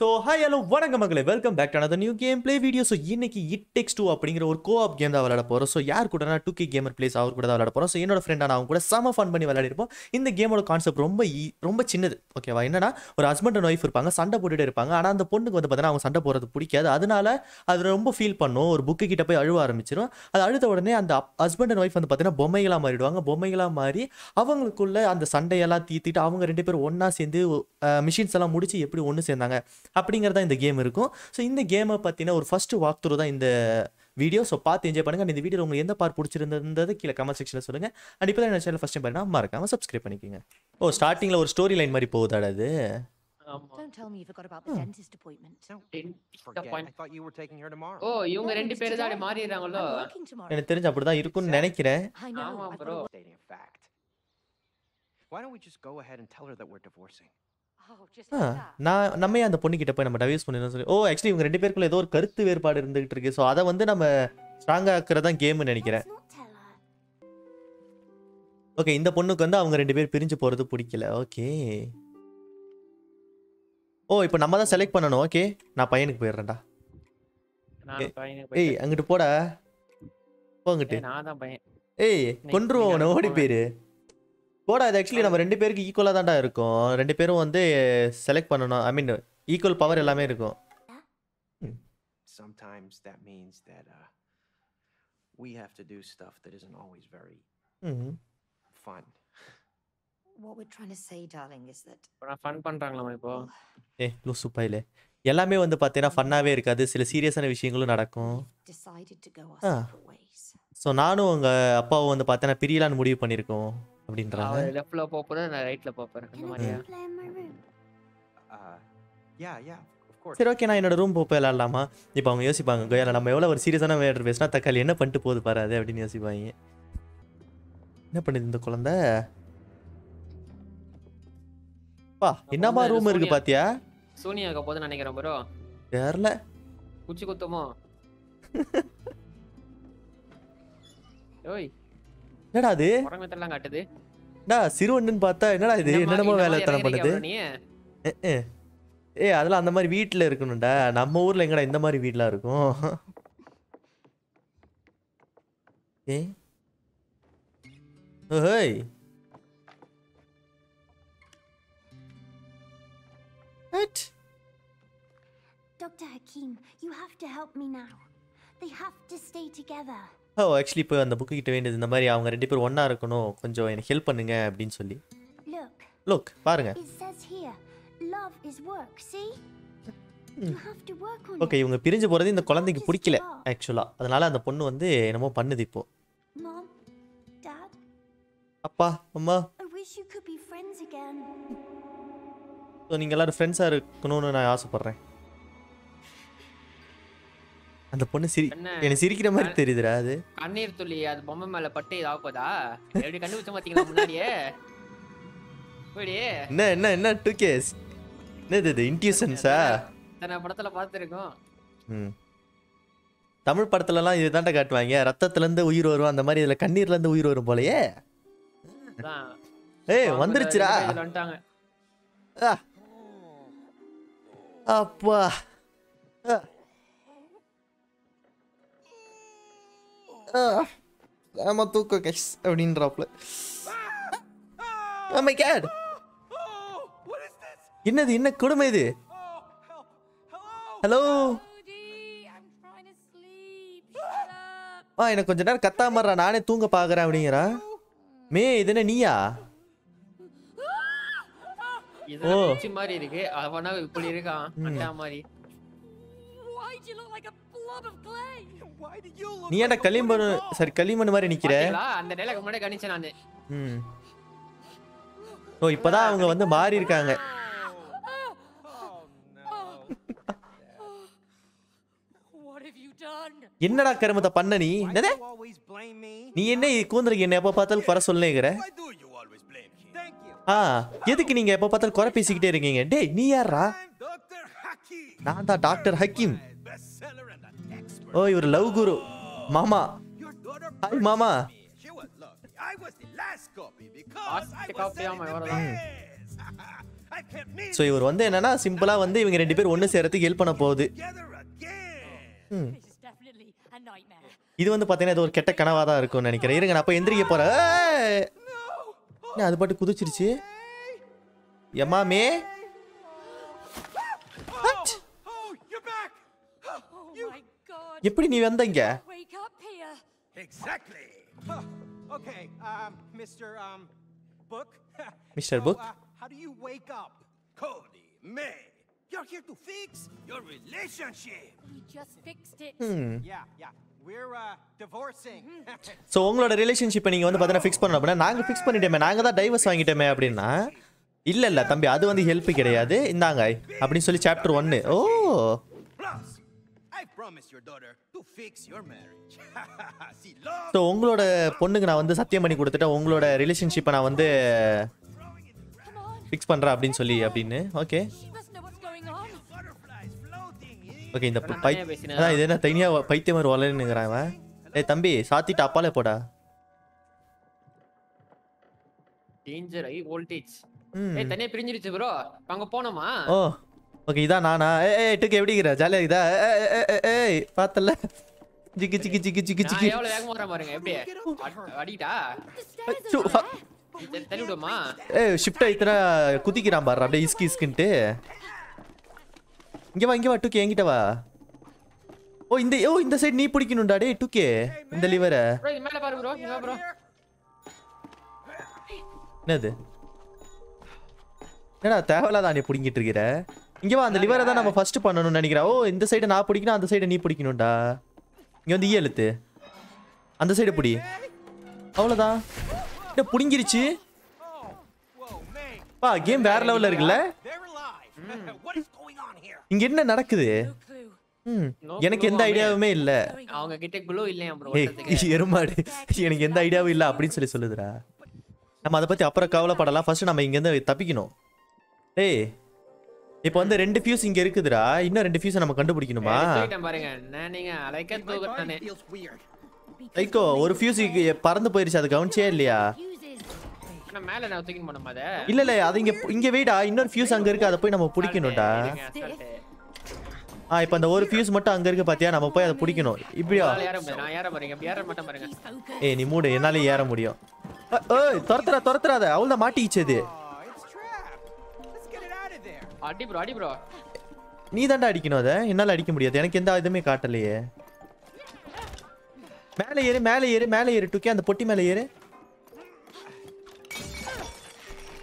So hi hello vanakkam magale, welcome back to another new gameplay video. So inniki it takes two அப்படிங்கற ஒரு co-op game தான் விளையாட போறோம். So யார் கூடனா 2K gamer plays அவர் கூட தான் விளையாட போறோம். So என்னோட friend ஆன அவங்க கூட சம ஃபன் பண்ணி விளையாடிறோம். இந்த கேமோட கான்செப்ட் ரொம்ப சின்னது. ஓகேவா? என்னன்னா ஒரு ஹஸ்பண்ட் அண்ட் வைஃப் இருப்பாங்க, சண்டை போட்டுட்டே இருப்பாங்க. ஆனா அந்த பொண்ணுக்கு வந்து பார்த்தா அவங்க சண்டை போறது பிடிக்காது. அதனால அது ரொம்ப ஃபீல் பண்ணும். ஒரு புக் கிட்ட போய் அழுவ ஆரம்பிச்சிரும். அது அழுத உடனே அந்த ஹஸ்பண்ட் அண்ட் வைஃப் வந்து பார்த்தா பொம்மைகளா மாறிடுவாங்க. பொம்மைகளா மாறி அவங்களுக்குள்ள அந்த சண்டையெல்லாம் தீத்திட்டு அவங்க ரெண்டு பேரும் ஒண்ணா சேர்ந்து மிஷின்ஸ் எல்லாம் முடிச்சு எப்படி ஒண்ணு சேர்ந்தாங்க அப்படிங்கறதா இந்த கேம் இருக்கும். ஸோ இந்த கேமை பற்றின ஒரு ஃபர்ஸ்ட் வாக் த்ரூ தான் இந்த வீடியோ. ஸோ பார்த்து என்ஜாய் பண்ணுங்கள். இந்த வீடியோ உங்களுக்கு எந்த பார்ட் பிடிச்சிருந்தது கீழே கமெண்ட் செக்ஷனில் சொல்லுங்கள். அண்ட் இப்போ தான் என்ன சேனல் ஃபஸ்ட் டைம் பண்ணால் மறக்காமல் சப்ஸ்கிரைப் பண்ணிக்கோங்க. ஓ, ஸ்டார்டிங்கில் ஒரு ஸ்டோரி லைன் மாதிரி போகுதாடா அது? எனக்கு தெரிஞ்சு அப்படி தான் இருக்கும்னு நினைக்கிறேன். நான் நம்ம அந்த பொண்ணு கிட்ட போய் நம்ம டிவைஸ் பண்ணிடலாம் சொல்லி. ஓ, ஆக்சுவலி இவங்க ரெண்டு பேருக்குள்ள ஏதோ ஒரு கருத்து வேறுபாடு இருந்துகிட்டு இருக்கு. ஸோ அதை வந்து நம்ம ஸ்ட்ராங் ஆக்குறதான் கேம்னு நினைக்கிறேன். ஓகே, இந்த பொண்ணுக்கு வந்து அவங்க ரெண்டு பேர் பிரிஞ்சு போறது பிடிக்கல. ஓகே, ஓ இப்போ நம்ம தான் செலக்ட் பண்ணணும். ஓகே, நான் பையனுக்கு போயிடுறேன்டா. ஏய் அங்கிட்டு போடா, போங்கிட்டு. ஏய் கொன்றுவோம், ஓடி போயிரு போடா. இது ஆக்சுவலி நம்ம ரெண்டு பேருக்கு ஈக்குவலாக தான்டா இருக்கும். ரெண்டு பேரும் வந்து செலக்ட் பண்ணணும். ஐ மீன் ஈக்குவல் பவர் எல்லாமே இருக்கும். Sometimes that means that we have to do stuff that isn't always very fun. What we're trying to say darling is that நான் ஃபன் பண்றாங்களா இப்போ? ஏய் லூசு பையலே, எல்லாமே வந்து பார்த்தீனா ஃபன்னாவே இருக்காது. சில சீரியஸான விஷயங்களும் நடக்கும். ஸோ நானும் உங்க அப்பாவும் வந்து பார்த்தீனா பிரியலான்னு முடிவு பண்ணியிருக்கோம். அப்படின்றாங்க. நான் லெஃப்ட்ல போறேன், நான் ரைட்ல போறேன். அந்த மாதிரியா? Yeah of course. சரி ஓகே, நான் என்னோட ரூம் போய் விளையாடலாமா? இப்போ அவங்க யோசிப்பாங்க, கோயல நம்ம எவ்வளவு ஒரு சீரியஸான மேட்டர் பேசினா தக்காளி என்ன பண்ணிட்டு போகுது பாராது அப்படின்னு யோசிப்பாங்க. என்ன பண்ணுது இந்த குழந்தை? பா என்னமா ரூம் இருக்கு பாத்தியா? சோனியாக்கு போதா நினைக்கிறேன் bro. தெரியல. குச்சி குத்துமா? ஓய் என்னடா இது? உரங்கத்தெல்லாம் காட்டுது. டா சிறுவண்ணன் பார்த்தா என்னடா இது? என்னடா வேலை தரம் பண்ணுது? ஏய் அதெல்லாம் அந்த மாதிரி வீட்ல இருக்கும்டா. நம்ம ஊர்ல எங்கடா இந்த மாதிரி வீட்ல இருக்கும்? ஏய் ஹேய் ஹட் doctor Hakeem, you have to help me now. They have to stay together. ஓ ஆக்சுவலி இப்போ அந்த புக்கு கிட்ட வேண்டியது இந்த மாதிரி அவங்க ரெண்டு பேரும் ஒன்னா இருக்கணும், கொஞ்சம் எனக்கு ஹெல்ப் பண்ணுங்க அப்படின்னு சொல்லி. லுக் பாருங்க, ஓகே இவங்க பிரிஞ்சு போறது இந்த குழந்தைக்கு பிடிக்கல ஆக்சுவலா. அதனால அந்த பொண்ணு வந்து என்னமோ பண்ணுது இப்போ. அப்பா அம்மா நீங்க எல்லாரும் ஃப்ரெண்ட்ஸா இருக்கணும்னு நான் ஆசைப்படுறேன். அந்த பொண்ணு எனக்கு சிரிக்கிற மாதிரி தெரியுதுடா. அது கண்ணீர் துளி, அது பொம்மை மேல பட்டு இதாக போதா? எப்படி கண்டுபிடிச்ச மாட்டீங்களா முன்னாடியே? என்ன என்ன என்ன 2K என்னது இது? இன்ட்யூஷன்ஸா? நான் படத்துல பார்த்திருக்கோம். தமிழ் படத்துல எல்லாம் இதுதான்டா காட்டுவாங்க, ரத்தத்துல இருந்து உயிர் வரும் அந்த மாதிரி. இதுல கண்ணீர்ல இருந்து உயிர் வரும் போலயே. ஏய் வந்துருச்சுடா, வந்துட்டாங்க. அப்பா I'm a tooka guys. I didn't drop it. Oh my god. What is this? Innadu inna koduma idu. Hello. I'm trying to sleep. Ah ena konja ner katta marra naane thoonga paakren abdingra. Me idena niya? Idena pichi mari iruke avana ipdi irukan katta mari. Why do you look like a blob of clay? நீ என்ன களிமண்? சரி களிமண் மாதிரி நிக்கிற. அந்த dialogue முன்னாடி கணிச்சேன் நான். ஓ இப்பதான் அவங்க வந்து மாறி இருக்காங்க. என்னடா கர்மத்தை பண்ண நீ? என்னது நீ என்ன கூந்தருக்கு என்ன எப்ப பார்த்தாலும் குறை சொல்லுங்கிற? எதுக்கு நீங்க எப்ப பார்த்தாலும் குறை பேசிக்கிட்டே இருக்கீங்க? டேய் நீ யாரா? நான் தான் டாக்டர் ஹக்கீம். ஓ இவர் லவ் குரு மாமா. ஹாய் மாமா. I was the last copy because I was the best. So இவர் வந்து என்னன்னா சிம்பிளா வந்து இவங்க ரெண்டு பேர் ஒன்னு சேரத்துக்கு ஹெல்ப் பண்ண போகுது. இது வந்து பாத்தீங்கன்னா இது ஒரு கெட்ட கனவா தான் இருக்கும்னு நினைக்கிறேன். இருங்க நான் அப்ப எந்திரிக்க போறேன். என்ன அது பாட்டு குதிச்சிருச்சு. எம்மாமே எப்படி நீ வந்தீங்க? Exactly. Okay, Mr. Book. How do you wake up? Cody, May. You're here to fix your relationship. We just fixed it. Yeah. We're divorcing. So உங்களோட ரிலேஷன்ஷிப்பை நீங்க வந்து பார்த்தா ஃபிக்ஸ் பண்ணணும் அப்படினா நாங்க ஃபிக்ஸ் பண்ணிட்டேமே. நாங்க தான் டைவர்ஸ் வாங்கிட்டேமே அப்படினா இல்ல தம்பி அது வந்து ஹெல்ப் கிடையாது. இந்தாங்க அப்படி சொல்லி சாப்டர் 1. ஓ promise your daughter to fix your marriage. So உங்களோட பொண்ணுக்கு நான் வந்து சத்தியம் பண்ணி கொடுத்துட்டேன் உங்களோட ரிலேஷன்ஷிப்பை நான் வந்து ஃபிக்ஸ் பண்றேன் அப்படினு சொல்லி அப்படினு. ஓகே ஓகே இந்த பைத்தியம் இது என்ன தனியா பைத்தியம் மாதிரி வளரணும்ங்கறான் அவன். ஏய் தம்பி சாத்திட்ட அப்பாலே போடா. Danger high voltage. ஏய் தனியா பிரிஞ்சிருச்சு bro. அங்க போணுமா? ஓ ஓகே இதா நானா ஏய் டுக்கு எப்படி கிரா ஜாலியா இதா ஏய் பாத்தல ஜிகி ஜிகி ஜிகி ஜிகி ஜிகி நான் எவ்வளவு வேகமா வரேன் பாருங்க எப்படி அடிடா தள்ளிடுமா ஏய் ஷிஃப்ட் ஐத்ரா குதிக்குறான் பாரு அப்படியே இஸ்கி இஸ்கின்ட்டு இங்க வா டுக்கு எங்கிட்ட வா ஓ இந்த சைடு நீ பிடிக்கணும்டா டேய் டுக்கு இந்த லிவரை bro இது மேல பாரு bro இங்க bro என்னது என்னடா தேவலா தானே பிடிங்கிட்டு இருக்கற இங்க வா அந்த லிவரை தான் நம்ம ஃபர்ஸ்ட் பண்ணனும்னு நினைக்கிறேன். ஓ இந்த சைடு நான் பிடிக்கணும் அந்த சைடு நீ பிடிக்கணும்டா. இங்க வந்து ஈ எழுத்து அந்த சைடு பிடி. அவ்வளவுதான். இத புடிங்கிருச்சு. பா கேம் வேற லெவல்ல இருக்குல. இங்க என்ன நடக்குது? எனக்கு எந்த ஐடியாவுமே இல்ல. அவங்க கிட்ட க்ளூ இல்லையா bro ஒட்டத்துக்கு. எருமாடு எனக்கு எந்த ஐடியாவும் இல்ல அப்படி சொல்லி சொல்லுதுடா. நம்ம அத பத்தி அப்புறம் கவலைப்படலாம். ஃபர்ஸ்ட் நம்ம இங்க இருந்து தப்பிக்கணும். டேய் இப்போ வந்து ரெண்டு ஃபியூஸ் இங்க இருக்குதுடா. இன்னும் ரெண்டு ஃபியூஸ் நம்ம கண்டுபிடிக்கணுமா? ஐட்டம் பாருங்க. நீங்க அலைக்க தூக்குறானே. ஐகோ ஒரு ஃபியூஸ் பறந்து போயிருச்சு அது கவுன்ச்சே இல்லையா? நம்ம மேல நான் தூக்கி போறோம் அத. இல்ல அது இங்க வெயிடா இன்னொரு ஃபியூஸ் அங்க இருக்கு அத போய் நம்ம புடிக்கணும்டா. இப்போ அந்த ஒரு ஃபியூஸ் மட்டும் அங்க இருக்கு பாத்தியா நம்ம போய் அத புடிக்கணும். இப்படியா? நான் ஏற பாருங்க. இப்படி ஏற மாட்டேன் பாருங்க. ஏய் நீ மூடு என்னால ஏற முடியும். ஏய் தரத்துறாத அவள மாட்டிச்சது. அடி bro நீ தான்டா அடிக்கணும் அத என்னால அடிக்க முடியாது எனக்கு எந்த இதுமே காட்டலையே. மேலே ஏறு டுக்கே அந்த பொட்டி மேலே ஏறு.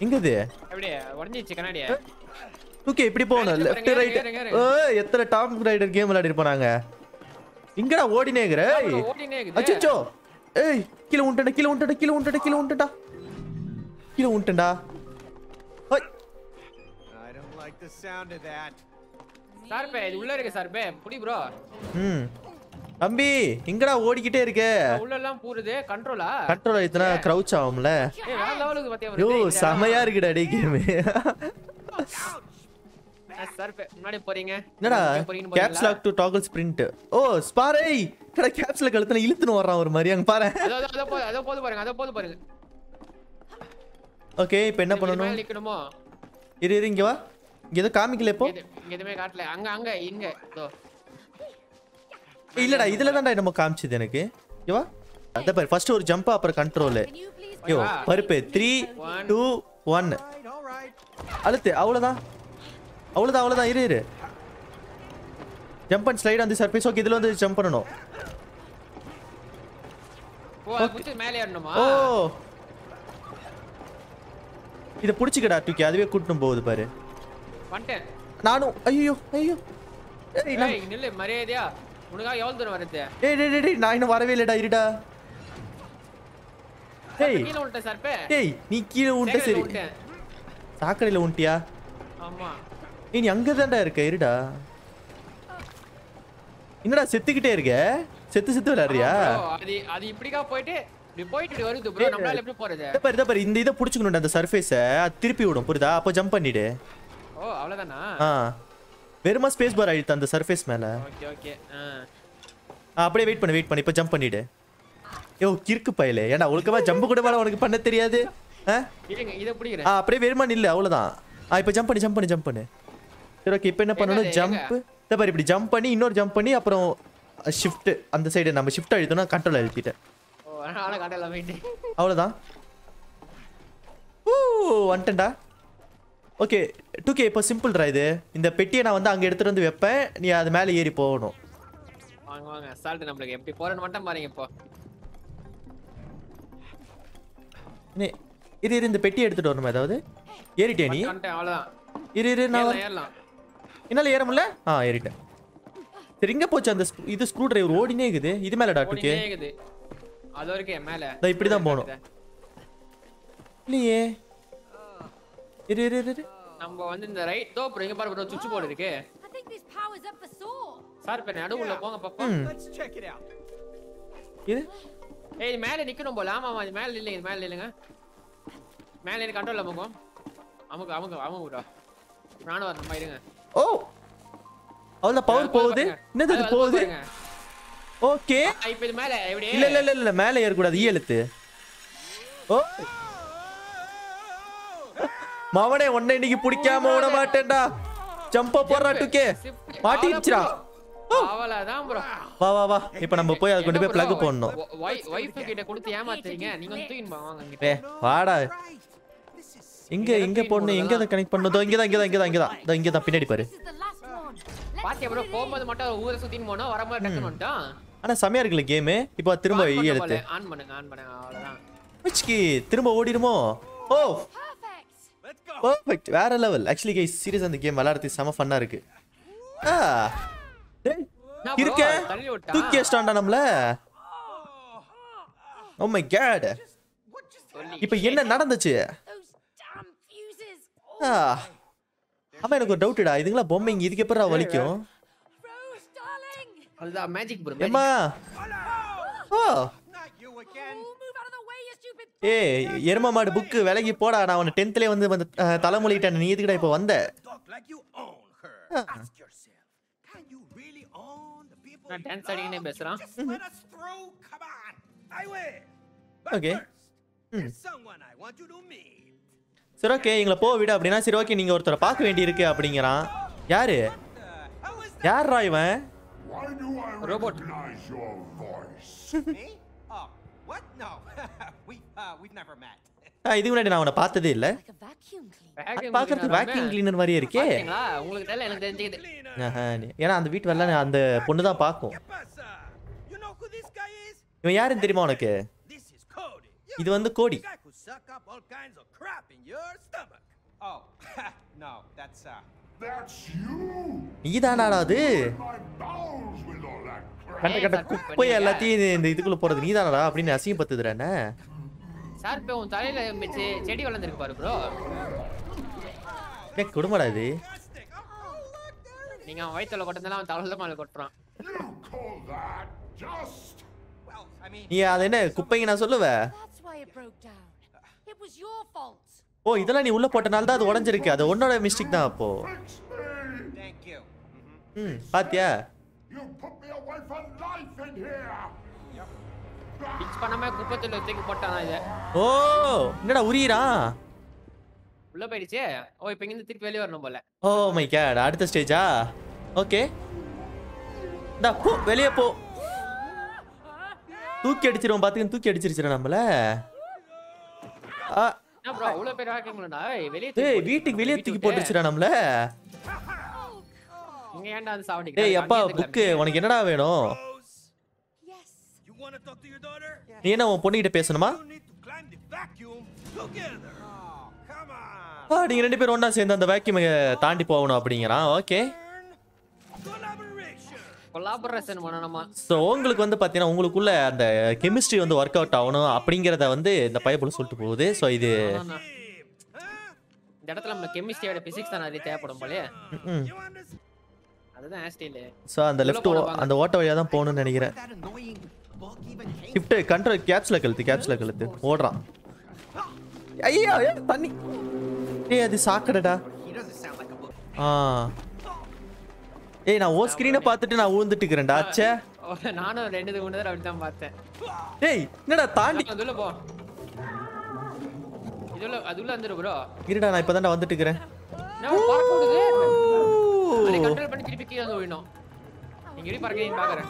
எங்க இது அப்படியே உடைஞ்சிச்சு கண்ணாடியே. டுக்கே இப்படி போணும் லெஃப்ட் ரைட். ஏய் எத்தனை டாப் ரைடர் கேம் விளையாடி போறாங்க. இங்கடா ஓடினேங்கற. அச்சச்சோ ஏய் கீழ உண்டடா the sound of that sarpe இது உள்ள இருக்கு sarpe புடி bro தம்பி எங்கடா ஓடிக்கிட்டே இருக்க உள்ளலாம் பூருதே கண்ட்ரோலா இத்தனை க்ரவுச் ஆகும்ல ஏய் வேற லெவலுக்கு பாத்தியா வருது யோ சமையா இருக்குடா டேய் கேம் sarpe முன்னாடி போறீங்க என்னடா caps lock to toggle sprint ஓ ஸ்பாரே டேய் கேப்ஸ் லாக் அழுத்தنا இழுத்துன வர்றான் ஒரு மாதிரி அங்க பாரு அத போடு பாருங்க ஓகே இப்போ என்ன பண்ணனும் நிக்கணுமா இரு இங்க வா ஏதோ காமிக்கல இப்போ எதுமே காட்டல அங்க இங்க இல்லடா இதல தான்டா நம்ம காமிச்சது எனக்கு ஓகேவா அத பாரு ஃபர்ஸ்ட் ஒரு ஜம்ப் அப்புறம் கண்ட்ரோல் யோ பருப்பு 3 2 1 அழுத்து அவ்வளவுதான் இரு ஜம்ப் அண்ட் ஸ்லைட் அந்த சர்ஃபேஸ் ஓகே இதல வந்து ஜம்ப் பண்ணனும் ஓ அது மேலே ஏறணுமா ஓ இத புடிச்சுக்கடா டுக்கி அதுவே கூட்டணும் போகுது பாரு வந்துட்டேன் நானும் ஐயோ ஏய் நில்ல மரியாதையா உனக்கா எவ்வளவு தூரம் வரதே ஏய் டேய் நான் இன்னும் வரவே இல்லடா இருடா ஏய் கீழ உண்டே சர்பே ஏய் நீ கீழ உண்டே சரி சாக்கடையில உண்டியா ஆமா நீ அங்க தான்டா இருக்க இருடா என்னடா செத்துக்கிட்டே இருக்க செத்து விளையாடுறியா அது இப்படிக்கா போயிடு இப்படி வருது bro நம்மளால எப்படி போறது பாரு இந்த இத புடிச்சுக்கணும்டா அந்த சர்ஃபேஸை அது திருப்பி விடும் புரியுதா அப்ப ஜம்ப் பண்ணிடு ஓ அவ்ளோதானா வெறுமா ஸ்பேஸ் பார் அழுத்து அந்த சர்ஃபேஸ் மேல ஓகே அப்படியே வெயிட் பண்ணு இப்ப ஜம்ப் பண்ணிடு யோ கிறுக்கு பையலே ஏன்டா ஒழுக்கமா ஜம்ப் கூட வர உனக்கு பண்ண தெரியாது இத புடிக்குற அப்படியே வெறுமா நில்லு அவ்ளோதான் I jump. Okay, jump. Then jump shift on the side and shift control it. Oh, I Ooh, okay, 2K is simple. In the petty, I want to get the weapon. Yeah, the Malay Ripono. Salt and number game before and what I'm buying for. It is in the petty at the door, mother. Here it is. It is in our. In a layer, ah, here it is. Ringa poch and the screwdriver road in egg. This is Malada. Other game, Malay. They pretty the mono. Lee. Number one in the right, though, bring a barber to support it. I think this power's up for soul. Sarpen, I don't want to. Let's check it out. Hey, Malay, you can't bolama, my Malay, Malay, Malay, control Amago. Amago, Amago. Oh! All the power pole there? Another pole there? Okay. I feel Malay. Malay are good at the yellow. Oh! Mamane, one day you put Camona Matenda. Jump up or to K. Martin Chra. Baba, Ipanapoya is going to be a plug upon. Why forget a good Yama thing and you can think about it? Vada Inga Pony, Inga the Connect Pondo, don't get the pinnacle. This is the last one. What you have a form of the matter who is in Mono or a Matamanta? And a Samaritan game, eh? You bought Tirmo. Which key? Tirmo, did more. Oh. Perfect. Where level? Actually, guys, series on the game. Malarthi sama fun na irukku. Ah, irukka. Tukki standa namla. Oh my god. Ipo enna nadanduchu? Ah, amma enakku doubted ah. Idhengala bombing idhukku epra valikum? Alla magic bro. Emma. Oh. Hey, Yerma mad book velagi poda na on 10th le vandu thalamulita nee edukida ipo vanda ask yourself can you really own the people na dance adine besran come on I will okay someone I want you to meet sir okay ingla po vida appadina sir okay ninga oru thora paaka vendi irukku appingaran yaaru yaar ra ivan robot what? No, we've never met. I didn't even know about it. Vacuum cleaner. You know who this guy is? This is Cody. You guy who suck up all kinds of crap in your stomach. Oh, no, that's you. My bowels with all that. குப்பை எல்லாத்தையும் இந்த இதுக்குள்ள போறது நீதானடா அப்படினு அசிங்கப்படுத்துறானே sir pay உன் தலையில செடி வளர்ந்திருக்கு பாரு bro டேய் கொடுமடா இது நீங்க அவன் வயித்துல கொட்டதெல்லாம் அவன் தலையில மேல கொட்டறான் யா அதனே குப்பைங்க நான் சொல்லுவே ஓ இதெல்லாம் நீ உள்ள போட்டனால தான் அது உடைஞ்சிருக்கு அது உன்னோட மிஸ்டேக் தான் அப்போ பாத்தியா You put me away from life in here. It's panama kuppathula theki pottana idha. Oh, enna da urira. Ulla peidiche. Oh, ipo inga thirupi veliya varanum pole. Oh my god, adutha stage ah. Okay. Da po veliya po. Thooki adichirom paathuken thooki adichirichira nammala. Ah, na bro, ulla pei raakingla na. Hey, veliya thooki. Hey, veetukku veliya thooki potuchira nammala. Hey, Appa, book. What is it? Yes. You want to talk to your daughter? You need to climb the vacuum together. Come on. Ah, you two people are going to vacuum. Okay. Collaboration. So, உங்களுக்கு வந்து பாத்தீனா உங்களுக்குள்ள அந்த chemistry வந்து work out ஆகணும் அப்படிங்கறத வந்து இந்த பைபிள் சொல்லிட்டு போகுது. சோ இது இந்த இடத்துல நம்ம கெமிஸ்ட்ரியோட பிசிக்ஸ் தான் நிறைய தேவைப்படும் போல. So on the left and the water vaya dhan ponu nenikiren shift control capsule kaluthu odran ayya thanni hey adu saakadada ah hey na o screen paathittu na oondittu irukken da acha naanu rendu kondu thara avithaan paathen hey enna taandi adulla po idulla adulla andiru bro irida na ipo dhaan vandittu irukken No, park out there. I control பண்ணி திருப்பி கீழ போயிடணும். நீங்க எரி பார்க்கறீங்க பாக்குறேன்.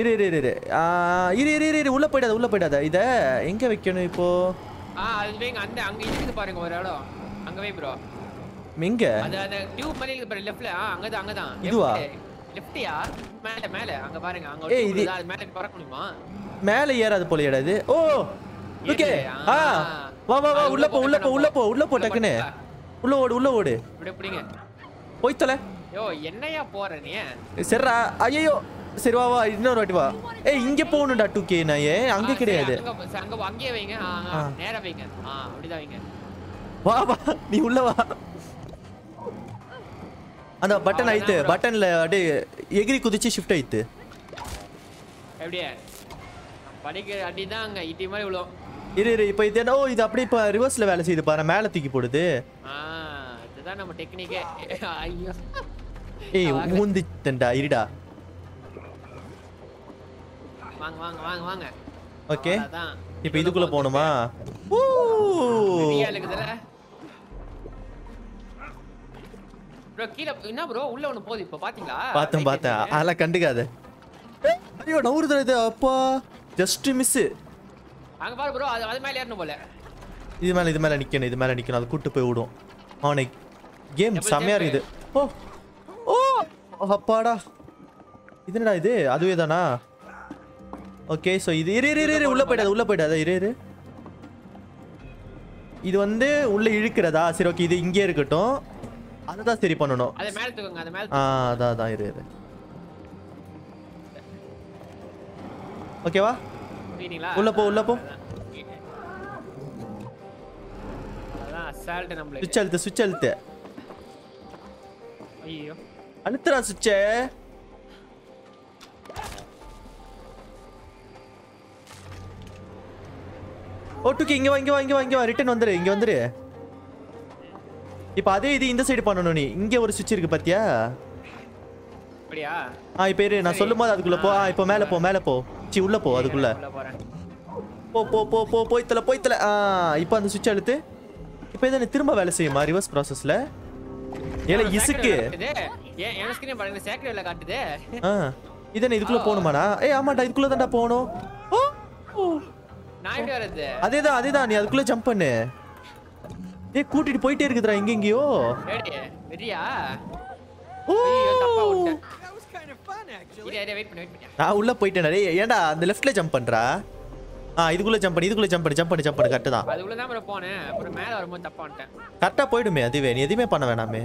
இரு உள்ள போய்டாத, உள்ள போய்டாத. இத எங்க வைக்கணும் இப்போ? அது அந்த அங்க இருக்குது பாருங்க ஒரு இடம். அங்க வை bro. எங்க? அந்த டியூப் மேல இருக்கு பாரு லெஃப்ட்ல. அங்கதான் அங்கதான். இதுவா? லெஃப்ட்யா? மேல மேல அங்க பாருங்க. அங்க ஒரு அது மேல பறக்கணுமா? மேல ஏறாத போலடா இது. ஓ. ஓகே. வா வா வா உள்ள போ உள்ள போ உள்ள போ உள்ள போ டக்குனே உள்ள ஓடு இப்டி புடிங்க போய் தல யோ என்னையா போற நீ சரிடா ஐயோ சரி வா வா இன்னொரு வாட்டி வா ஏய் இங்க போணும்டா 2k நாயே அங்க கிடையாது அங்க அங்கயே வைங்க நேரா வைங்க அப்படிதான் வைங்க வா வா நீ உள்ள வா அந்த பட்டன் ஐத்து பட்டன்ல அப்படியே எகிரி குதிச்சு ஷிஃப்ட் ஐத்து அப்படியே படிக்கு அடிதாங்க இடி மாதிரி உள்ள இரு இப்போ இது என்ன ஓ இது அப்படியே இப்ப ரிவர்ஸ்ல வேலை செய்து பாற மேல தூக்கி போடுது இதுதான் நம்ம டெக்னிக்கே ஐயோ ஏய் ஊந்திட்டடா இருடா வாங்க வாங்க வாங்க வாங்க ஓகே இப்போ இதுக்குள்ள போணுமா ஓ நீயா இருக்குதல bro கீழ என்ன bro உள்ள ஒன்னு போடு இப்போ பாத்தீங்களா பாத்தேன் அதெல்லாம் கண்டுக்காத ஐயோ நவுறுது அப்பா ஜஸ்ட் மிஸ் அங்க பாரு bro அது மேல ஏறணும் போல இது மேல நிக்கணும் அது கூட்டி போய் ஓடும் அவனை கேம் சமையா இருக்குது ஓ ஓ அப்பாடா இது என்னடா இது அதுவே தானா ஓகே சோ இது இரு உள்ள போய்டாத இரு இது வந்து உள்ள இழுக்குறதா சரி ஓகே இது இங்கே இருக்கட்டும் அத தான் சரி பண்ணனும் அது மேல தூக்குங்க அது மேல அதான் இரு ஓகேவா உள்ள போ அதான் அசால்ட் நம்மளே சுவிட்ச் அழுத்து ஐயோ அழுத்துடா சுவிட்ச் ஓட்டுக்கு இங்க வா ரிட்டர்ன் வந்துரு இப்போ அதே இது இந்த சைடு பண்ணனும் நீ இங்க ஒரு சுவிட்ச் இருக்கு பாத்தியா அப்படியே இப்போ இரு நான் சொல்லும்போது அதுக்குள்ள போ இப்போ மேல போ உள்ள போ அதுக்குள்ள போ போய்த்தல இப்போ அந்த சுவிட்ச் அழுத்து இப்போ இத திரும்ப வேலை செய்யுமா ரிவர்ஸ் processல ஏல இசுக்கு ஏன் ஸ்கிரீன் பாருங்க சேக்ரெட்ல காட்டுது இதன இதுக்குள்ள போணுமாடா ஏய் ஆமாடா இதுக்குள்ள தான்டா போணும் ஓ நான் வரது அதேதான் நீ அதுக்குள்ள ஜம்ப் பண்ணு ஏய் கூட்டிட்டு போயிட்டே இருக்குடா எங்கெங்கயோ ஏடி வெறியா ஓ தப்பா விட்டேன் நான் உள்ள போயிட்டேன் ஏன்டா அந்த லெஃப்ட்ல ஜம்ப் பண்றா இதுக்குள்ள ஜம்ப் பண்ணு கரெக்ட் தான் அதுக்குள்ள தான் போறேன் அப்புறம் மேல வரும்போது தப்பா வந்துட்டேன் கரெக்ட்டா போய்டுமே அதுவே நீ எதுமே பண்ண வேணாமே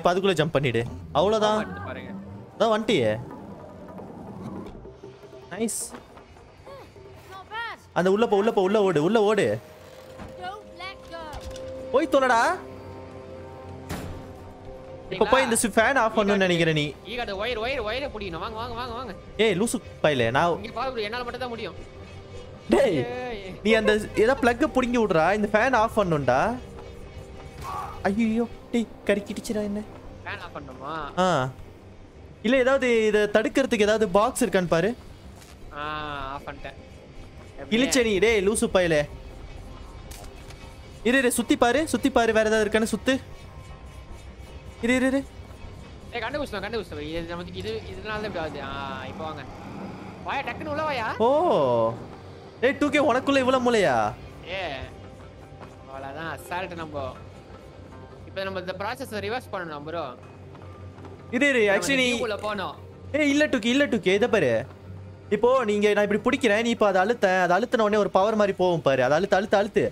இப்போ அதுக்குள்ள ஜம்ப் பண்ணிடு அவ்வளவுதான் பாருங்க அத வந்துட்டியே நைஸ் அந்த உள்ள போ உள்ள ஓடு போய் தோலடா இப்போ போய் இந்த ஃபேன் ஆஃப் பண்ணனும் நினைக்கிறேன் நீ இங்க அந்த வயரை புடிக்கணும் வாங்க ஏய் லூசு பைலே நான் இங்க பாரு என்னால மட்டும் தான் முடியும் டேய் நீ அந்த ஏதா பிளக் புடிங்கி விடுறா இந்த ஃபேன் ஆஃப் பண்ணனும்டா ஐயோ டேய் கறிக்கிடிச்சறா என்ன ஃபேன் ஆஃப் பண்ணணுமா இல்ல ஏதாவது இத தடுக்கிறதுக்கு ஏதாவது பாக்ஸ் இருக்கான்னு பாரு ஆஃப் பண்ணிட்டேன் இழுச்சனி டேய் லூசு பைலே இரு சுத்தி பாரு வேற ஏதாவது இருக்கானே சுத்து இரு ஏ கண்டுபிடிச்சோம் இது நமக்கு இதனால தான் இப்படி ஆகுது இப்போ வாங்க வாயா டக்குன்னு உள்ள வாயா ஓ டேய் 2k உனக்குள்ள இவ்வளவு மூளையா ஏ அவ்வளவுதான் அசால்ட் நம்ம இப்போ நம்ம இந்த process ரிவர்ஸ் பண்ணனும் bro இரு एक्चुअली உள்ள போணும் ஏய் இல்ல 2k இத பாரு இப்போ நீங்க நான் இப்படி பிடிக்கிறேன் நீ இப்போ அத அழுத்தன உடனே ஒரு பவர் மாதிரி போவும் பாரு அத அழுத்து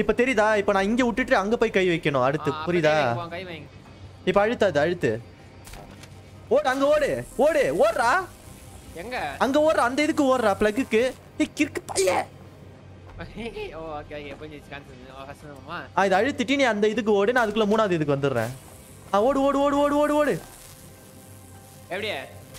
இப்போ தெரியுதா இப்போ நான் இங்க விட்டுட்டு அங்க போய் கை வைக்கணும் அடுத்து புரியுதா இப்போ அழுத்து ஓடு அங்க ஓடுறா எங்க அங்க ஓடுற அந்த இதுக்கு ஓடுறா பிளக்குக்கு ஏய் கிறுக்கு பைய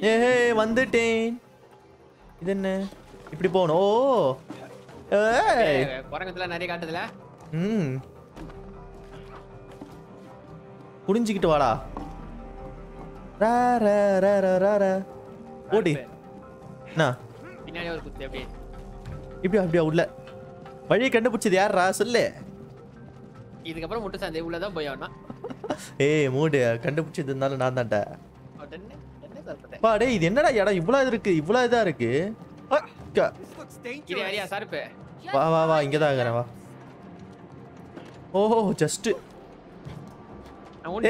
Hey, mandatin, ini ne, ini pon, oh, hey, orang tulah nari kata tulah, kurinci kita wala, ra, odi, na, ini ada orang putih apa? இப்படி அப்படியே உள்ள வழி கண்டுபிடிச்சது யாரா சொல்லு இதுக்கு அப்புறம் முட்ட சந்தே உள்ள தான் போய் ஆவனா ஏய் மூடு கண்டுபிடிச்சதுனால நான் தான்டா என்ன சொல்றே பா டேய் இது என்னடா இடம் இவ்ளோ இதா இருக்கு இது யாரியா சார்பே வா இங்க தான் இருக்கற வா ஓஹோ ஜஸ்ட்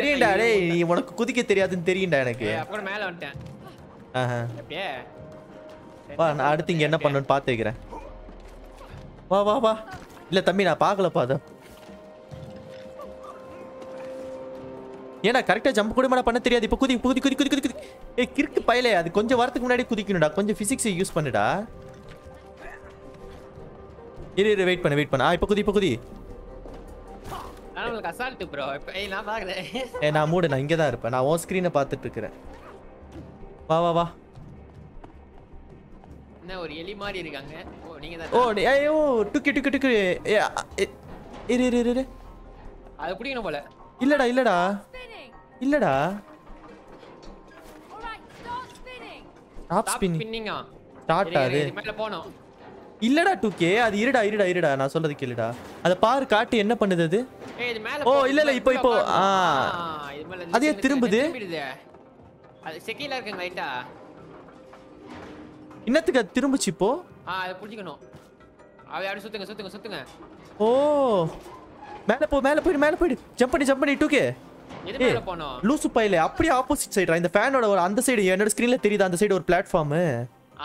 தெரியும்டா டேய் நீ உனக்கு குதிக்க தெரியாதுன்னு தெரியும்டா எனக்கு அப்புறம் மேலே வந்துட்டேன் ஆஹா அப்படியே வா நான் அடுத்து இங்க என்ன பண்ணனும் பாத்துக்கிறேன் வா இல்ல தம்பி நான் பார்க்கல பாத ஏனா கரெக்ட்டா ஜம்ப் கூட பண்ண தெரியாது இப்ப குதி ஏ கிறுக்கு பையலே அது கொஞ்சம் வரதுக்கு முன்னாடி குதிக்கணும்டா கொஞ்சம் physics யூஸ் பண்ணுடா இரு வெயிட் பண்ண இப்ப குதி நானும் கசால்ட் bro ஏய் நான் பாக்குறேன் ஏ நான் மூடு நான் இங்க தான் இருப்பேன் நான் ஓ ஸ்கிரீனை பார்த்துட்டு இருக்கேன் வா என்ன ஒரு எலி மாதிரி இருக்காங்க ஓ நீங்க தான் ஓ ஐயோ டுக்கு இரு அது புடிக்கணும் போல இல்லடா டாப் ஸ்பின்னிங்கா ஸ்டார்ட் ஆது மேல போணும் இல்லடா 2k அது இருடா நான் சொல்றது கேளுடா அத பாரு காட்டு என்ன பண்ணுது அது ஏய் இது மேல ஓ இல்ல இப்போ அது திரும்புது அது செக்கில இருக்குங்க ரைட்டா இன்னத்துக்கு திரும்பிச்சு போ அது புடிக்கணும் அப்படியே சுத்துங்க ஓ மேல போய் ஜம்ப் பண்ணி 2k எது மேல போனோ லூசு பைலே அப்படியே ஆப்போசிட் சைடுற இந்த ஃபேனோட ஒரு அந்த சைடு என்னோட ஸ்கிரீன்ல தெரியுது அந்த சைடு ஒரு பிளாட்ஃபார்ம்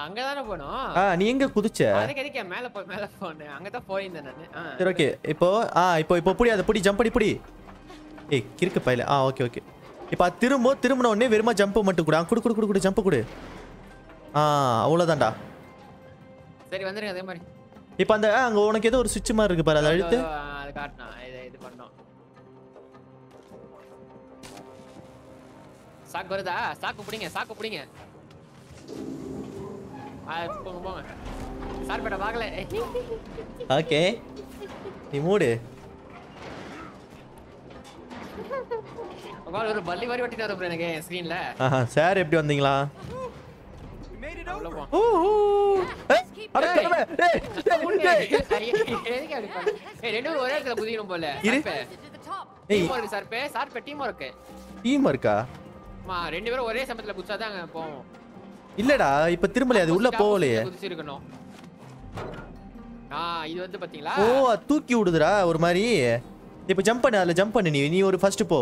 அங்க தான போனும் நீ எங்க குதிச்ச அதுக்கு மேல போனே அங்க தான் போயிந்தேன் நான் சரி ஓகே இப்போ புடி ஜம்ப் பண்ணி ஏய் கிறுக்கு பைலே ஓகே இப்போ திரும்பன உடனே வெறுமா ஜம்ப் மட்டும் குடு ஜம்ப் அவ்வளவுதான்டா சரி வந்துருங்க அதே மாதிரி இப்போ அந்த அங்க உனக்கு ஏதோ ஒரு சுவிட்ச் மாதிரி இருக்கு பாரு அத அழுத்து அது காட்டنا இது பண்ணோம் சாக்கு வரதா சாக்கு புடிங்க போங்க சார் பேட வாகல ஓகே நீ மூடு அங்க ஒரு பல்லி மாதிரி வட்டிட்டாரு ப்ரோ எனக்கு ஸ்கிரீன்ல சார் எப்படி வந்தீங்களா தூக்கி விடுதுடா ஒரு மாதிரி இப்ப ஜம்ப் பண்ணு நீ ஒரு ஃபர்ஸ்ட் போ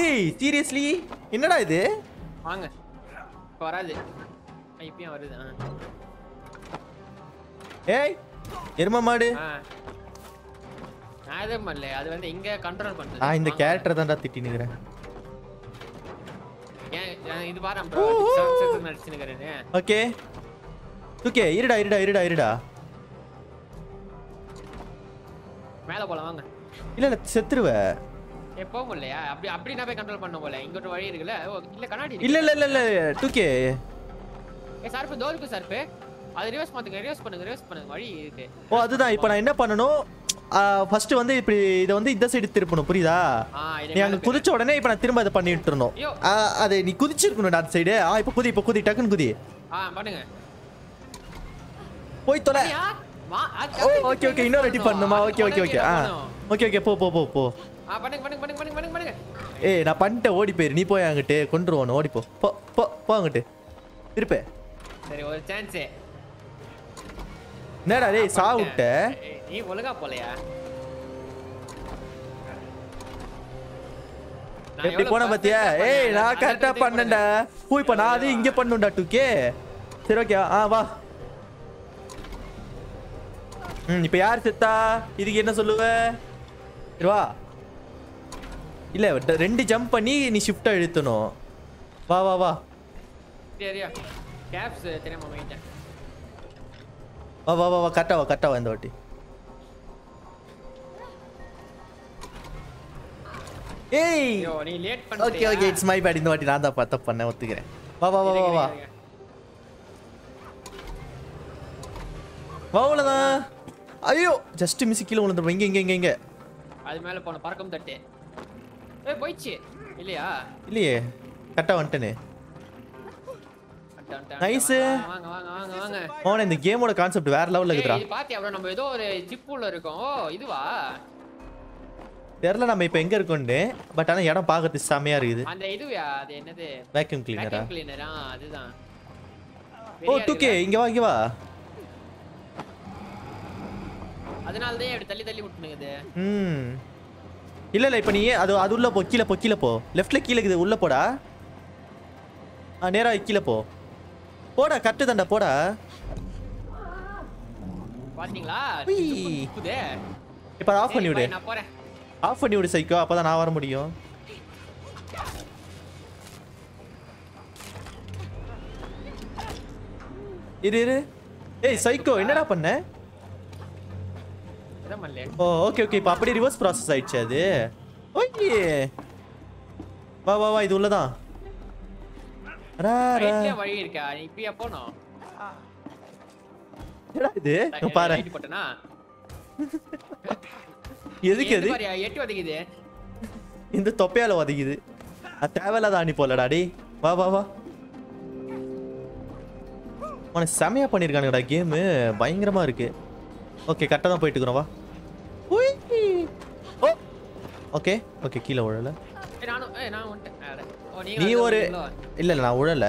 ஏய் சீரியஸ்லி என்னடா இது வாங்க வராது ஐபியும் வருது ஏய் எர்ம மாடு நான் ஏதோ பண்ணல அது வந்து இங்க கண்ட்ரோல் பண்ணுது இந்த கரெக்டர் தான்டா திட்டி நிக்கிறேன் ஏன் இது பாரு ப்ரோ சக்சஸ் நடந்து நிக்கிறேனே ஓகே ஓகே இருடா மேல போலாம் வாங்க இல்ல செத்துருவே எப்போ போலயா அப்படி நான் போய் கண்ட்ரோல் பண்ண போல இங்க ஒரு வழி இருக்குல இல்ல கண்ணாடி இல்ல 2k ஏ சார்பு தோலுக்கு சார்பு அது ரிவர்ஸ் பண்ணுங்க ரிவர்ஸ் பண்ணுங்க வழி இருக்கு ஓ அதுதான் இப்போ நான் என்ன பண்ணனும் ஃபர்ஸ்ட் வந்து இப்படி இத வந்து இந்த சைடு திருப்பணும் புரியுதா நீ அங்க குதிச்ச உடனே இப்போ நான் திரும்ப அத பண்ணிட்டு இருக்கணும் அது நீ குதிச்சிருக்கணும் அந்த சைடு இப்போ குதி டக்கன் குதி பண்ணுங்க போய் தொலை ஓகே ஓகே இன்னொரு அடி பண்ணுமா okay okay okay okay okay போ போ போ போ பண்ணுங்க பண்ணுங்க ஏய் நான் பண்ணிட்ட ஓடி போய் நீ போய் அங்கட்டே கொன்றுவானே ஓடி போ போ போ அங்கட்டே திருப்பே சரி ஒரு சான்ஸ் என்னடா டேய் சாவுட்ட நீ ஒழுங்கா போலையா எப்படி போன பத்தியா ஏய் நான் கரெக்ட்டா பண்ணேன்டா போய் பண்ண அது இங்க பண்ணுடா 2k சரி ஓகே வா இப்போ யார் செத்தா இதுக்கு என்ன சொல்லுவே வா இல்ல ரெண்டு ஜம்ப் பண்ணி நீ ஷிஃப்ட் அழுத்தணும் வா வா வா சரியா கேப்ஸ் தெரியாம போயிட்டேன் வா வா வா கட்டவா இந்த வாட்டி ஏய் யோ நீ லேட் பண்ணிட்ட okay okay it's my bad இந்த வாட்டி நான் தான் தப்பு பண்ணேன் ஒத்துக்கிறேன் வா வா வா வா வாவலடா ஐயோ ஜஸ்ட் மிஸ் கீழ விழுந்துறோம் இங்க இங்க இங்க இங்க அது மேல போன பறக்கம் தட்டு ஏய் போயிச்சு இல்லையா இல்லையே கட்ட வந்துட்டனே நைஸ் வாங்க வாங்க வாங்க வாங்க ஓன இந்த கேமோட கான்செப்ட் வேற லெவல்ல இருக்குடா இது பாத்தி அப்புறம் நம்ம ஏதோ ஒரு ஜிப்புல இருக்கோம் இதுவா தெரியல நம்ம இப்போ எங்க இருக்கோம்னு பட் انا இடம் பார்க்கது சாமையா இருக்குது அந்த இதுவா அது என்னது வேக்யூம் கிளீனரா அதுதான் ஓ 2k இங்க வா அதனால தான் இப்படி தள்ளி விட்டுனேங்குது இல்ல இல்ல இப்போ நீ அது உள்ள போ கீழ போ லெஃப்ட்ல கீழ இருக்குது உள்ள போடா நேரா கீழ போ போடா கட்டு தண்டா போடா பாத்தீங்களா குதே இப்போ ஆஃப் பண்ணி விடு நான் போறேன் ஆஃப் பண்ணி விடு சைக்கோ அப்பதான் நான் வர முடியும் இரு ஏய் சைக்கோ என்னடா பண்ண ஓ ஓகே ஓகே இப்போ அப்படியே ரிவர்ஸ் process ஆயிடுச்சு அது ஓகே வா வா வா இது உள்ள தான் ரா ரா இந்த வழி இருக்கா இப்பயே போணும் என்னடா இது பாரு போட்டனா எதுக்கு இது பாரு ஏட்டி வதக்குது இந்த தொப்பையால வதக்குது அது தேவல தானி போலடா டேய் வா வா வா மன சமையா பண்ணிருக்கானுடா கேம் பயங்கரமா இருக்கு ஓகே கரெக்ட்டா தான் போயிட்டு குறவா ஓய் ஓ ஓகே ஓகே கீழ ஓடல நான் வந்துட்டேன் ஓ நீ ஒரு இல்ல இல்ல நான் ஓடல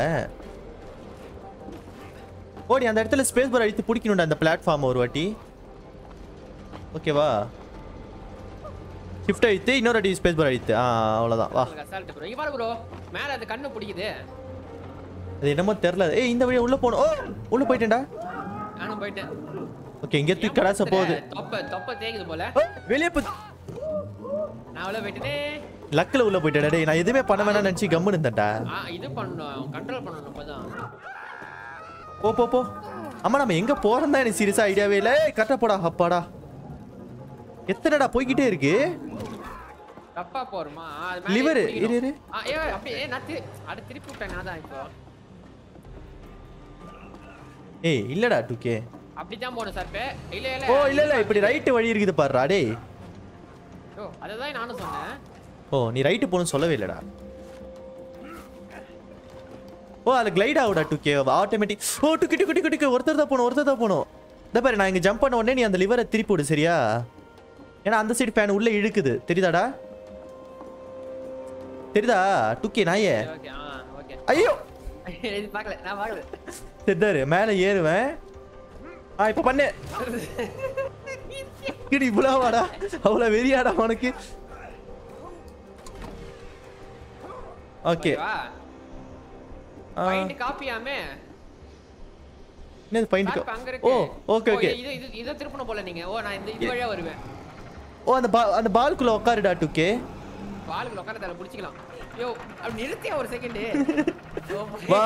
ஓடி அந்த இடத்துல ஸ்பேஸ் பார் அழுத்தி பிடிக்கணும்டா அந்த பிளாட்ஃபார்ம் ஒரு வாட்டி ஓகேவா ஷிஃப்ட் அழுத்தி இன்னொரு அடி ஸ்பேஸ் பார் அழுத்தி அவ்வளவுதான் வா அசால்ட் ப்ரோ இங்க பாரு ப்ரோ மேல அந்த கண்ணு பிடிக்குது அது என்னமோ தெரியல ஏய் இந்த வழிய உள்ள போணும் ஓ உள்ள போய்ட்டேன்டா நானும் போய்ட்டேன் ஓகே இங்க தூக்கி கடாச போகுது தொப்ப தேக்குது போல வெளிய போ நான் உள்ள வெட்டினே லக்ல உள்ள போய்டடா டேய் நான் எதுமே பண்ண வேணாம் நினைச்சி கம்மு நின்டடா இது பண்ணனும் கண்ட்ரோல் பண்ணனும் அப்பதான் போ அம்மா நாம எங்க போறோம் தான் எனக்கு சீரியஸா ஐடியாவே இல்ல கட்ட போடா அப்பாடா எத்தனடா போய்க்கிட்டே இருக்கு தப்பா போறமா லிவர் இரு ஏய் அப்படியே நட்டு அட திருப்பி விட்டேன் நான் தான் இப்போ ஏய் இல்லடா 2k அப்படி தான் போணும் சார் பே இல்ல இல்ல ஓ இல்ல இல்ல இப்படி ரைட் வழி இருக்குது பாருடா டேய் ஓ அத தான் நானு சொன்னேன் ஓ நீ ரைட் போணும் சொல்லவே இல்லடா ஓ அது ग्लाइड ஆவுடா 2k ஆட்டோமேட்டிக் ஓ டுக்கு ஒருத்தர் தான் போணும் இத பாரு நான் இங்க ஜம்ப் பண்ண உடனே நீ அந்த லிவரை திருப்பி ஓடு சரியா ஏனா அந்த சைடு ஃபேன் உள்ள இழுக்குது தெரியுதாடா தெரியுதா 2k நாயே ஓகே ஓகே ஐயோ இது பார்க்கல நான் பார்க்கல தெதாரு மேலே ஏறுவேன் இப்போ பண்ணு கிடி புலாவாடா அவள வெறியாடா உனக்கு ஓகே பாயிண்ட் காப்பியாமே என்ன பாயிண்ட் ஓ ஓகே ஓகே இத திருப்பணும் போல நீங்க ஓ நான் இந்த வழியா வருவேன் ஓ அந்த பால் குள்ள உட்காருடா 2k பால் குள்ள உட்காரதல புடிச்சிக்கலாம் யோ அப்படி நிறுத்தியா ஒரு செகண்ட் வா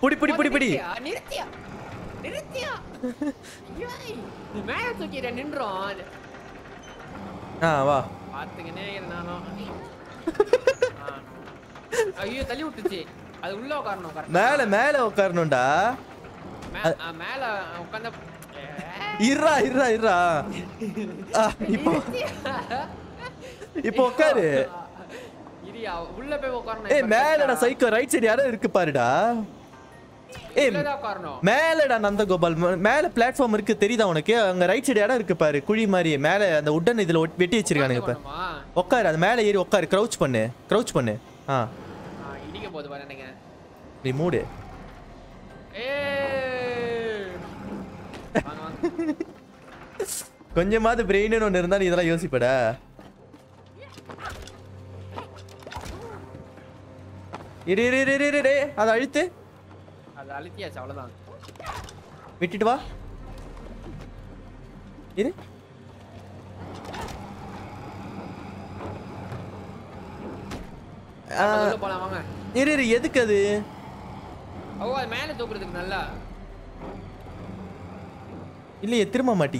புடி நிறுத்தியா நிறுத்தியா ஏய் நீ மேல தூக்கிட்ட நின்றோம் வா பாத்துங்கனே நானோ ஐயோ தள்ளி விட்டுச்சு அது உள்ள உட்காரணும் மேல உட்காரணும்டா Remove it. Konjamaadu brain ennu irundha nee idala yosipada adu alithu adu alithiyacha avladha vittidu va iru adhu polam vaanga iru edhukku adu Oh, I'm not going to get a little bit of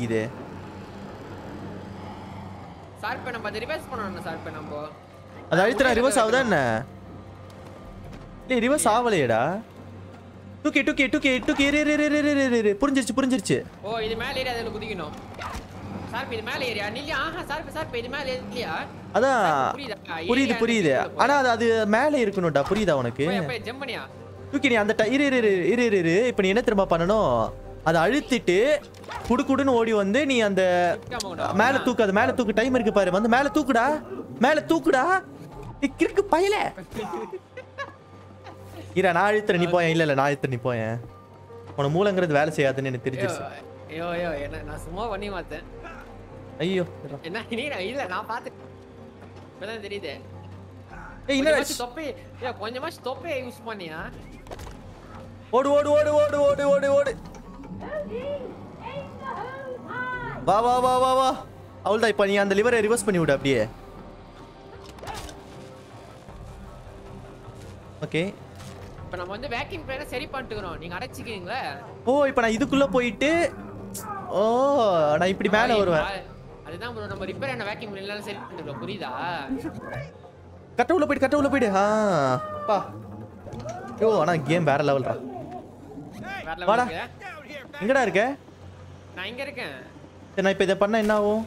a reverse. Okay, அந்த இரு இப்போ நீ என்ன திரும்ப பண்ணனும் அத அழுத்திட்டு குடுகுடுன்னு ஓடி வந்து நீ அந்த மேலே தூக்கு அது மேலே தூக்கு டைம் இருக்கு பாரு வந்து மேலே தூக்குடா கிறுக்கு பயல இர நான் அழுத்துற நீ போய் இல்ல நான் அழுத்துற நீ போய் உன மூலங்கிறது வேலை செய்யாதுன்னு எனக்கு தெரிஞ்சிருச்சு ஐயோ ஐயோ என்ன நான் சும்மா பண்ணி மாட்டேன் ஐயோ என்ன நீ இல்ல நான் பாத்து இப்பதான் தெரியுதே ஏய் என்ன ஸ்டாப் ஏய் கொஞ்சமா ஸ்டாப் ஏய் யூஸ் பண்ணியா ஓடு ஓடு ஓடு ஓடு ஓடு ஓடு ஓடு வா வா வா வா வா அவளை இப்ப நீ அந்த லிவரை ரிவர்ஸ் பண்ணி விடு அப்படியே ஓகே இப்ப நம்ம வந்து வேக்கிங் பிளேனை சரி பண்ணிட்டுறோம் நீங்க அடைச்சிக்கீங்களா ஓ இப்ப நான் இதுக்குள்ள போயிடு ஓ நான் இப்படி மேல வருவேன் அதுதான் bro நம்ம ரிப்பேர் என்ன வேக்கிங் பிளேனால சரி பண்ணிடுறோம் புரியதா கட்ட உள்ள போயிடு ஹா பா ஓ انا கேம் வேற லெவல்டா வாடா எங்கடா இருக்க நான் இங்க இருக்கேன் நான் இப்ப இத பண்ண என்ன ஆகும்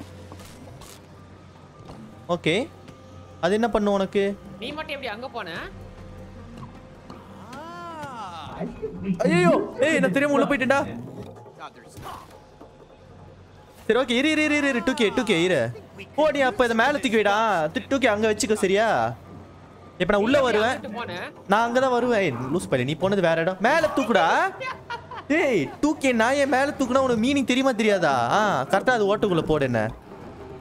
ஓகே அது என்ன பண்ணு உனக்கு நீ மட்டும் எப்படி அங்க போனே ஐயோ ஏய் நான் திரும்ப உள்ள போய்ட்டேன்டா சரி ஓகே இரு 2K இரு போடி அப்ப இத மேல தூக்கி வைடா 2K அங்க வெச்சுக்க சரியா இப்ப நான் உள்ள வருவேன் நான் அங்க தான் வருவேன் லூஸ் பைல நீ போனது வேற இடம் மேல தூக்குடா டேய் 2K நாயே மேல தூக்குனா உனக்கு மீனிங் தெரியுமா தெரியாதா கரெக்ட்டா அது ஓட்டுக்குள்ள போடு என்ன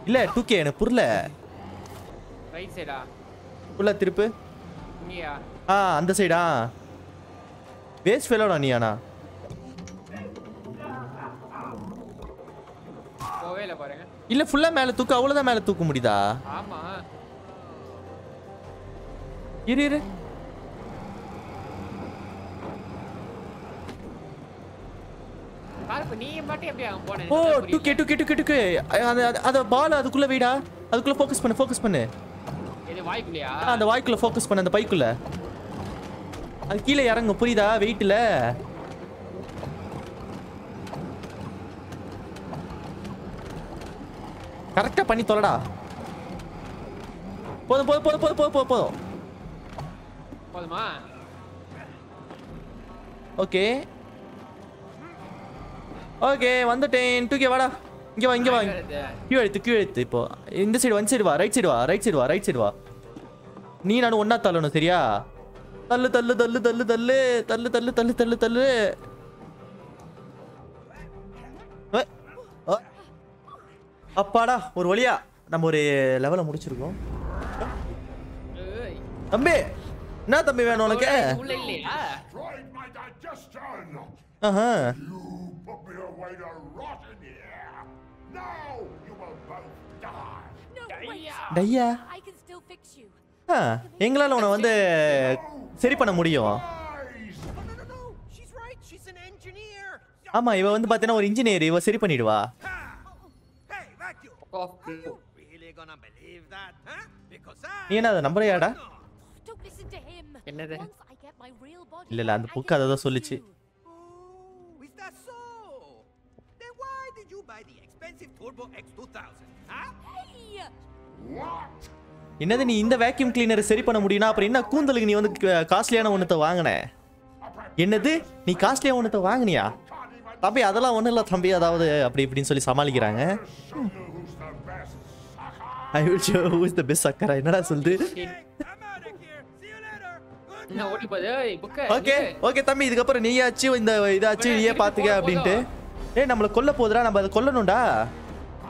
இல்ல 2K எனக்கு புரியல ரைட் சைடா புள்ள திருப்பு நீயா அந்த சைடா பேஸ் ஃபெல்லோடா நீயானா போவேல பாருங்க இல்ல ஃபுல்லா மேல தூக்கு அவ்வளவுதான் மேல தூக்க முடியதா ஆமா இரு பாரு நீ மாட்டி அப்படியே போனே ஓ 2K அத பால் அதுக்குள்ள வைடா அதுக்குள்ள ஃபோக்கஸ் பண்ணு இது வாய்க்குலயா அந்த வாய்க்குள்ள ஃபோக்கஸ் பண்ணு அந்த பைக்குள்ள அது கீழ இறங்கு புரியதா வெயிட்ல கரெக்ட்டா பண்ணி தொலைடா போதும் போதுமா ஓகே ஓகே வந்துட்டேன் 2K வாடா இங்க வா கீழ எடுத்து இப்போ இந்த சைடு ஒன் சைடு வா ரைட் சைடு வா நீ நான் ஒண்ணா தள்ளணும் சரியா தள்ளு அப்பாடா ஒரு வழியா நம்ம ஒரு லெவலை முடிச்சிருக்கோம் தம்பி என்ன தம்பி வேணும் உனக்கு உள்ள இல்லையா டையா எங்களால உன வந்து சரி பண்ண முடியும் ஆமா இவ வந்து பாத்தீங்கன்னா ஒரு இன்ஜினியர் இவ சரி பண்ணிடுவா நீ என்ன நம்பர் யாடா என்னது இல்ல அந்த புக்க அத சொல்லுச்சு expensive Turbo X2000. Huh? Hey! What? என்னது நீ இந்த வாக்யூம் கிளீனரை சரி பண்ண முடியுனா அப்புறம் என்ன கூந்தலுக்கு நீ வந்து காஸ்ட்லியான ஒண்ணத்தை வாங்குனே? என்னது நீ காஸ்ட்லியான ஒண்ணத்தை வாங்குனியா? தம்பி அதெல்லாம் ஒண்ணு இல்ல தம்பி அதாவது அப்படி இப்படின்னு சொல்லி சமாளிக்கறாங்க. I will show who is the best sucker. என்னடா சொல்லுது? நான் ஓடி போதே புக்க. ஓகே ஓகே தம்பி இதுக்கு அப்புறம் நீ ஆச்சு இந்த இதாச்சு நீயே பாத்துக்க அப்படினு. டேய் நம்மள கொல்ல போறடா நம்ம அத கொல்லணும்டா.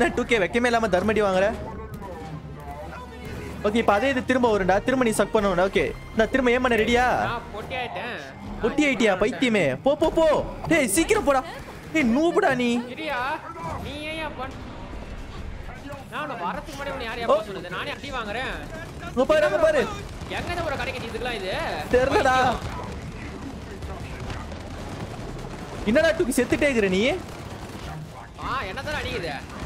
நான் 2k வைக்கமே இல்லாம தர்மடி வாங்குற. ஓகே இப்போ அதே இது திரும்ப வரடா திரும்ப நீ சக் பண்ணனும். ஓகே நான் திரும்ப ஏம் பண்ண ரெடியா? நான் பொட்டி ஆயிட்டேன். பொட்டி ஐடியா பைத்தியமே. போ போ போ. டேய் சீக்கிரம் போடா. டேய் நூபுடா நீ. சரியா? நீ ஏன்யா பண் நான் வரதுக்கு முன்னாடி உன்னை யாரையா போய் சொல்லுது? நானே அடி வாங்குறேன். போ பாரு போ பாரு. எங்கடா ஒரு கடைக்கு இதுக்குலாம் இது? தெரியலடா. என்னடா தூக்கி செத்துட்டே இருக்கற நீ? என்னதா அடிக்குது?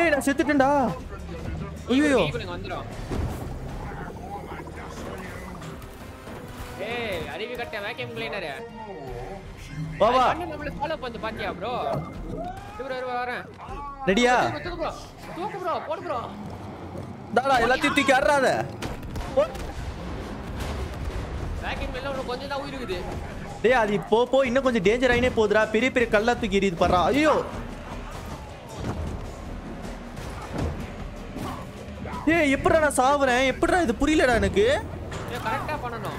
ஏய் நான் செத்துட்டேன்டா. ஐயோ நீங்க வந்துறோம். ஏய் அரிவி கட்ட வாக்யூம் கிளீனர் வா வா நம்மள ஃபாலோ பண்ணு பாத்தியா bro? இவர இவர வரேன். ரெடியா? தூக்கு bro போடு bro. டடா எல்லாத்தையும் தூக்கி அறாத. வாக்யூம் மேல ஒரு கொஞ்சம் தான் உயிருக்குது. டேய் அது போ போ இன்னும் கொஞ்சம் டேஞ்சர் ஆயினே போதுடா. பெரிய பெரிய கள்ள தூக்கி எறிது பறா. ஐயோ ஏய் எப்பறா நான் சாவுறேன்? எப்பறா இது புரியலடா எனக்கு. ஏ கரெக்ட்டா பண்ணனும்.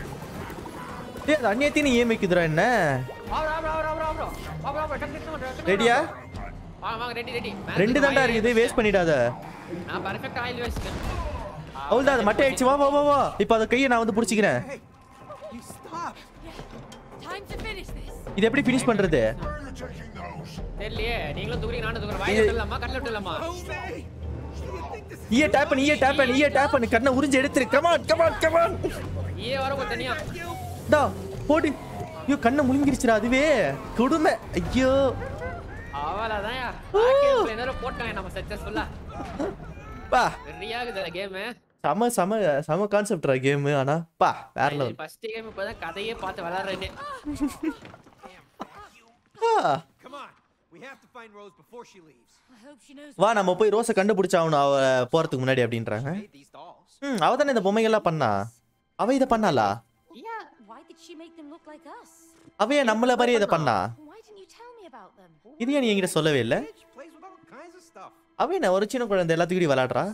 டேய் அது அண்ணியத்தி நீ ஏமிக்குதுடா என்ன? வா டக்கு ரெடியா? வா ரெடி. ரெண்டு தான்டா இருக்குது வேஸ்ட் பண்ணிடாத. நான் பெர்ஃபெக்ட் ஆயில் வேஸ்ட். அவ்ளோதான் அது மட்டை ஆயிச்சு. வா வா வா வா. இப்போ அத கைய நான் வந்து புடிச்சிக்கிறேன். இது எப்படி finish பண்றது? தெரியலையே. நீங்களும் தூக்குறீங்க நானும் தூக்குறேன். வாயில விடலாமா கண்ணல விடலாமா? இயே டேப் பண்ணி கண்ணை உரிஞ்சு எடுத்து கம் ஆன் இயே வர போ தனியா டா போடி. ஐயோ கண்ணை முழிங்கிருச்சுடா அதுவே கொடுமை. ஐயோ அவளதான்யா வாக்கியம் பிளேனர போட்டாங்க நம்ம சக்சஸ்ஃபுல்லா பா. பெரியாகுது அந்த கேம் சம கான்செப்ட்ரா கேம். ஆனா பா வேற லெவல். ஃபர்ஸ்ட் கேம் இப்போதான் கதையே பார்த்து வளர்றேனே. Come on we have to find Rose before she leaves. I hope she knows. வா நம்ம போய் ரோஸ கண்டுபிடிச்சாவணும் அவ போறதுக்கு முன்னாடி அப்படின்றாங்க. அவ தான இந்த பொம்மைகள பண்ணா. அவ இத பண்ணாலா? Yeah, why did she make them look like us? அவ ஏன் நம்மள மாதிரி இத பண்ணா? Why didn't you tell me about them? இது ஏன் நீ என்கிட்ட சொல்லவே இல்ல? அவ என்ன ஒரு சின்ன குழந்தை எல்லாத்துக்கிட்ட விளையாடுறா?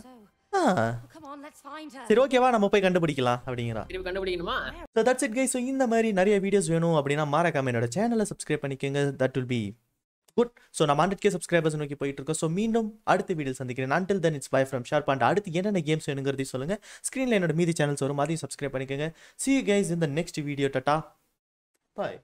சரி ஓகே வா நம்ம போய் கண்டுபிடிக்கலாம் அப்படிங்கறா. திருப்பி கண்டுபிடிக்கணுமா? So that's it guys. So இந்த மாதிரி நிறைய வீடியோஸ் வேணும் அப்படினா மறக்காம என்னோட சேனலை சப்ஸ்கிரைப் பண்ணிக்கங்க. That will be good. So நம்ம 100k subscribers நோக்கி போயிட்டு இருக்கோம். So மீண்டும் அடுத்த வீடியோ சந்திக்கிறேன். Until then it's bye from Sharp. And அடுத்து என்னென்ன கேம்ஸ் வேணுங்கிறதையும் சொல்லுங்க. ஸ்கிரீன்ல என்னோட மீதி சேனல்ஸ் வரும் அதையும் சப்ஸ்கிரைப் பண்ணிக்கங்க. See you guys in the next video. Tata. Bye.